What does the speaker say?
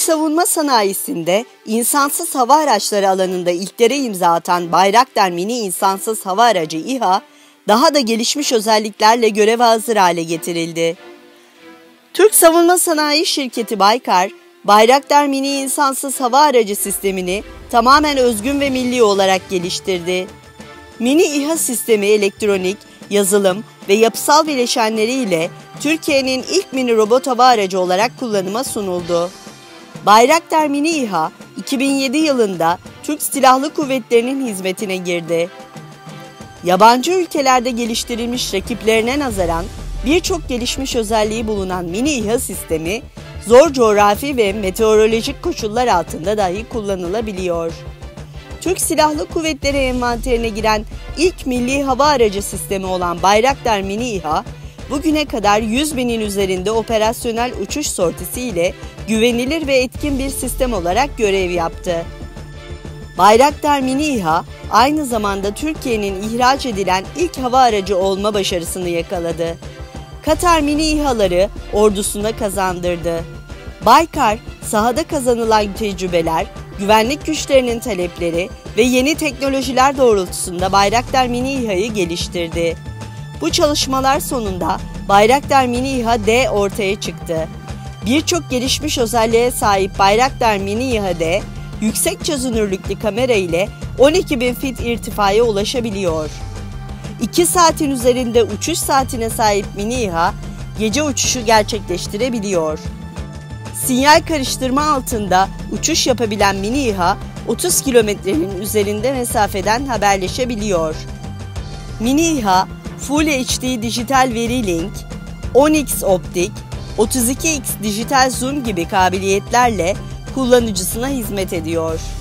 Türk savunma sanayisinde insansız hava araçları alanında ilklere imza atan Bayraktar Mini İnsansız Hava Aracı İHA, daha da gelişmiş özelliklerle göreve hazır hale getirildi. Türk savunma sanayi şirketi Baykar, Bayraktar Mini İnsansız Hava Aracı sistemini tamamen özgün ve milli olarak geliştirdi. Mini İHA sistemi elektronik, yazılım ve yapısal bileşenleriyle Türkiye'nin ilk mini robot hava aracı olarak kullanıma sunuldu. Bayraktar Mini İHA, 2007 yılında Türk Silahlı Kuvvetleri'nin hizmetine girdi. Yabancı ülkelerde geliştirilmiş rakiplerine nazaran birçok gelişmiş özelliği bulunan Mini İHA sistemi, zor coğrafi ve meteorolojik koşullar altında dahi kullanılabiliyor. Türk Silahlı Kuvvetleri envanterine giren ilk milli hava aracı sistemi olan Bayraktar Mini İHA, bugüne kadar 100.000'in üzerinde operasyonel uçuş sortisi ile güvenilir ve etkin bir sistem olarak görev yaptı. Bayraktar Mini İHA, aynı zamanda Türkiye'nin ihraç edilen ilk hava aracı olma başarısını yakaladı. Katar Mini İHA'ları ordusuna kazandırdı. Baykar, sahada kazanılan tecrübeler, güvenlik güçlerinin talepleri ve yeni teknolojiler doğrultusunda Bayraktar Mini İHA'yı geliştirdi. Bu çalışmalar sonunda Bayraktar Mini İHA D ortaya çıktı. Birçok gelişmiş özelliğe sahip Bayraktar Mini İHA D, yüksek çözünürlüklü kamera ile 12.000 fit irtifaya ulaşabiliyor. 2 saatin üzerinde uçuş saatine sahip Mini İHA, gece uçuşu gerçekleştirebiliyor. Sinyal karıştırma altında uçuş yapabilen Mini İHA, 30 kilometrenin üzerinde mesafeden haberleşebiliyor. Mini İHA, Full HD dijital veri link, 10x optik, 32x dijital zoom gibi kabiliyetlerle kullanıcısına hizmet ediyor.